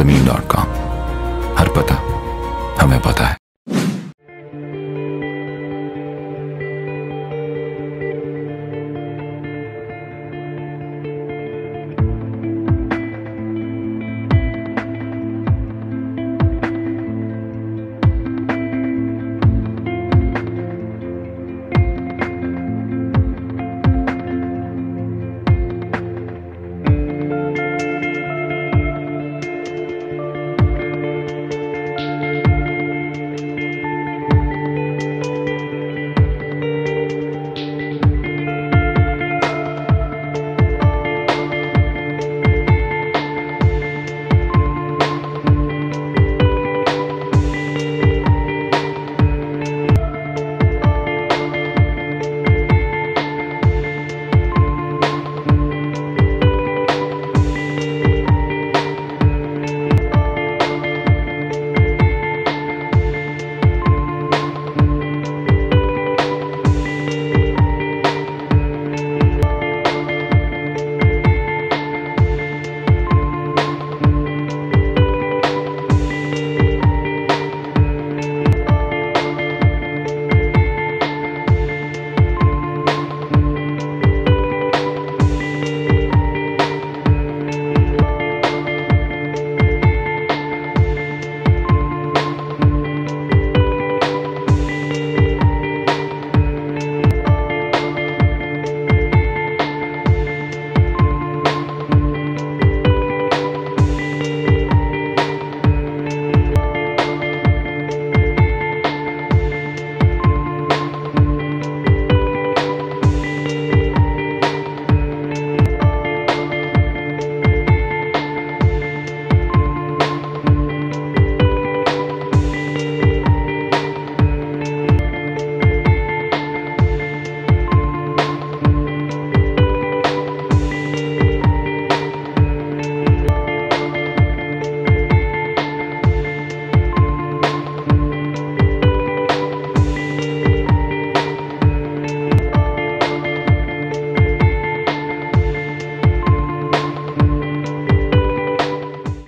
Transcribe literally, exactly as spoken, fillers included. ज़मीन dot com. हर पता हमें पता है।